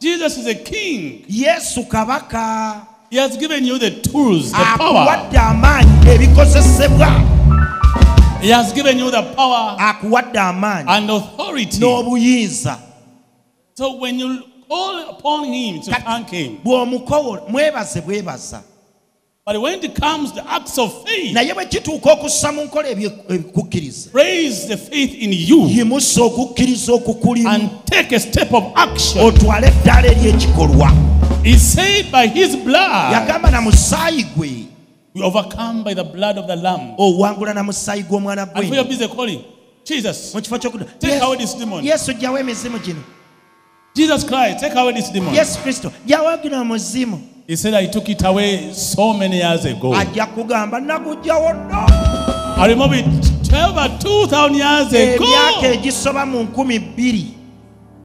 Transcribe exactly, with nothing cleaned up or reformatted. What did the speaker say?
Jesus is a king. Yesu kabaka. He has given you the tools, the power. He has given you the power and authority. So when you call upon him to thank him. But when it comes the acts of faith, raise the faith in you and take a step of action. He said by his blood, we overcome by the blood of the Lamb. And we are busy calling, Jesus, take yes. away this demon. Yes. Jesus Christ, take away this demon. Yes, Christo. He said, I took it away so many years ago. I remember it over two thousand years ago.